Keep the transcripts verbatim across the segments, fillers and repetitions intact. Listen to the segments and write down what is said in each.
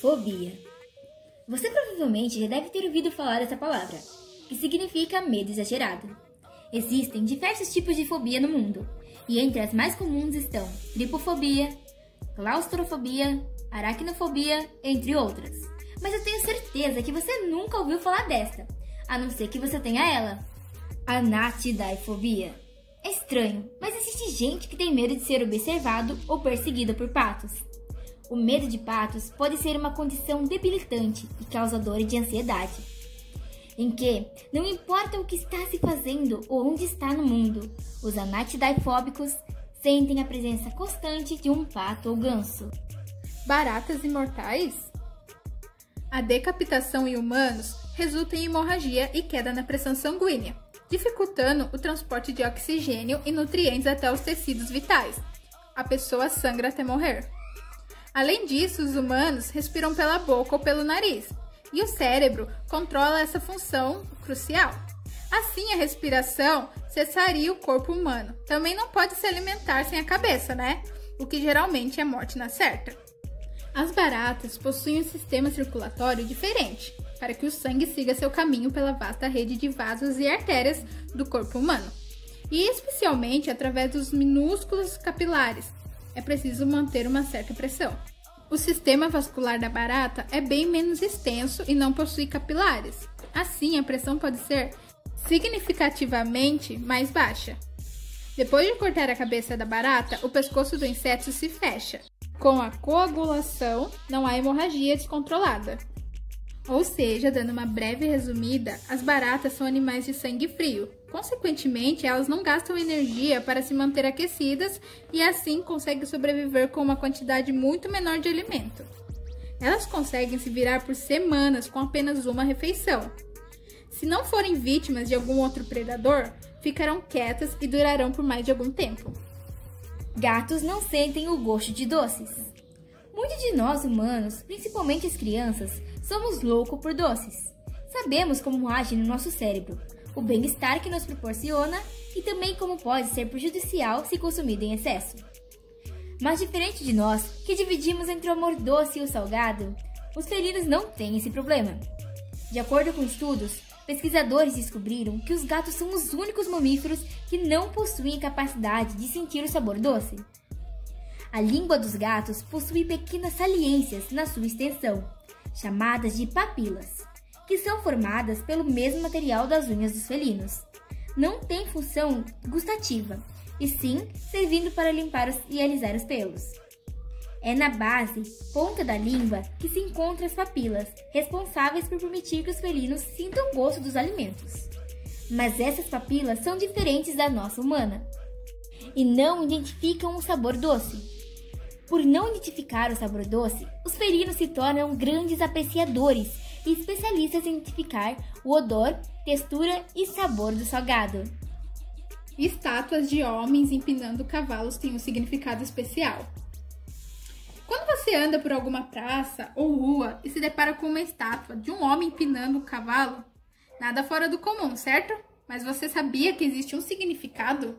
Fobia. Você provavelmente já deve ter ouvido falar dessa palavra, que significa medo exagerado. Existem diversos tipos de fobia no mundo, e entre as mais comuns estão tripofobia, claustrofobia, aracnofobia, entre outras. Mas eu tenho certeza que você nunca ouviu falar desta, a não ser que você tenha ela. Anatidaefobia. É estranho, mas existe gente que tem medo de ser observado ou perseguida por patos. O medo de patos pode ser uma condição debilitante e causadora de ansiedade, em que, não importa o que está se fazendo ou onde está no mundo, os anatidaefóbicos sentem a presença constante de um pato ou ganso. Baratas imortais? A decapitação em humanos resulta em hemorragia e queda na pressão sanguínea, dificultando o transporte de oxigênio e nutrientes até os tecidos vitais. A pessoa sangra até morrer. Além disso, os humanos respiram pela boca ou pelo nariz, e o cérebro controla essa função crucial. Assim, a respiração cessaria o corpo humano. Também não pode se alimentar sem a cabeça, né? O que geralmente é morte na certa. As baratas possuem um sistema circulatório diferente, para que o sangue siga seu caminho pela vasta rede de vasos e artérias do corpo humano, e especialmente através dos minúsculos capilares. É preciso manter uma certa pressão. O sistema vascular da barata é bem menos extenso e não possui capilares. Assim, a pressão pode ser significativamente mais baixa. Depois de cortar a cabeça da barata, o pescoço do inseto se fecha. Com a coagulação, não há hemorragia descontrolada. Ou seja, dando uma breve resumida, as baratas são animais de sangue frio. Consequentemente, elas não gastam energia para se manter aquecidas e assim conseguem sobreviver com uma quantidade muito menor de alimento. Elas conseguem se virar por semanas com apenas uma refeição. Se não forem vítimas de algum outro predador, ficarão quietas e durarão por mais de algum tempo. Gatos não sentem o gosto de doces. Muitos de nós humanos, principalmente as crianças, somos loucos por doces. Sabemos como age no nosso cérebro, o bem-estar que nos proporciona e também como pode ser prejudicial se consumido em excesso. Mas diferente de nós, que dividimos entre o amor doce e o salgado, os felinos não têm esse problema. De acordo com estudos, pesquisadores descobriram que os gatos são os únicos mamíferos que não possuem capacidade de sentir o sabor doce. A língua dos gatos possui pequenas saliências na sua extensão, chamadas de papilas, que são formadas pelo mesmo material das unhas dos felinos. Não tem função gustativa, e sim servindo para limpar e alisar os pelos. É na base, ponta da língua, que se encontram as papilas, responsáveis por permitir que os felinos sintam gosto dos alimentos. Mas essas papilas são diferentes da nossa humana, e não identificam o sabor doce. Por não identificar o sabor doce, os felinos se tornam grandes apreciadores e especialistas em identificar o odor, textura e sabor do salgado. Estátuas de homens empinando cavalos têm um significado especial. Quando você anda por alguma praça ou rua e se depara com uma estátua de um homem empinando um cavalo, nada fora do comum, certo? Mas você sabia que existe um significado?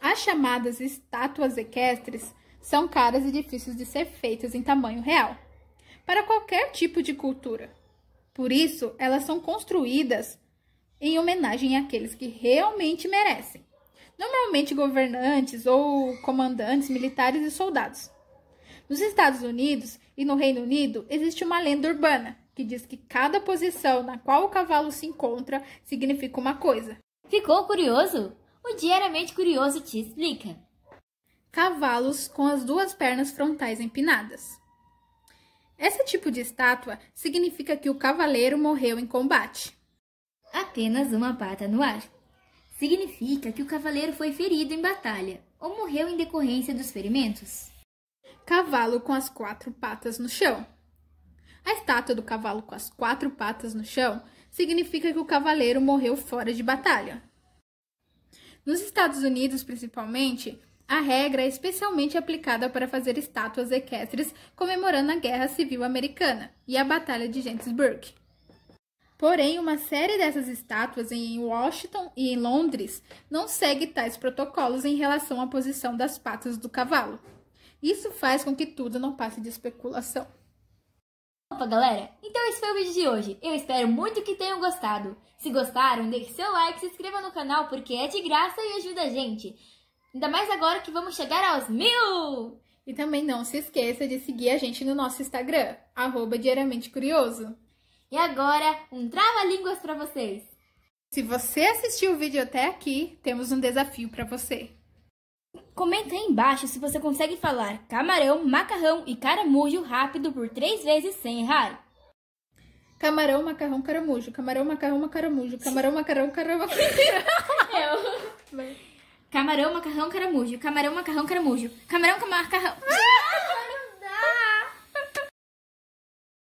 As chamadas estátuas equestres são caras e difíceis de ser feitas em tamanho real, para qualquer tipo de cultura. Por isso, elas são construídas em homenagem àqueles que realmente merecem, normalmente governantes ou comandantes militares e soldados. Nos Estados Unidos e no Reino Unido, existe uma lenda urbana que diz que cada posição na qual o cavalo se encontra significa uma coisa. Ficou curioso? O Diariamente Curioso te explica. Cavalos com as duas pernas frontais empinadas. Esse tipo de estátua significa que o cavaleiro morreu em combate. Apenas uma pata no ar. Significa que o cavaleiro foi ferido em batalha ou morreu em decorrência dos ferimentos. Cavalo com as quatro patas no chão. A estátua do cavalo com as quatro patas no chão significa que o cavaleiro morreu fora de batalha. Nos Estados Unidos, principalmente, a regra é especialmente aplicada para fazer estátuas equestres comemorando a Guerra Civil Americana e a Batalha de Gettysburg. Porém, uma série dessas estátuas em Washington e em Londres não segue tais protocolos em relação à posição das patas do cavalo. Isso faz com que tudo não passe de especulação. Opa, galera! Então esse foi o vídeo de hoje. Eu espero muito que tenham gostado. Se gostaram, deixe seu like, se inscreva no canal porque é de graça e ajuda a gente. Ainda mais agora que vamos chegar aos mil! E também não se esqueça de seguir a gente no nosso Instagram, arroba Diariamente Curioso. E agora, um trava-línguas para vocês! Se você assistiu o vídeo até aqui, temos um desafio para você. Comenta aí embaixo se você consegue falar camarão, macarrão e caramujo rápido por três vezes sem errar. Camarão, macarrão, caramujo. Camarão, macarrão, caramujo. Camarão, macarrão, caramujo. Eu. Camarão, macarrão, caramujo. Camarão, macarrão, caramujo. Camarão, macarrão, caramujo. Camarão, macarrão...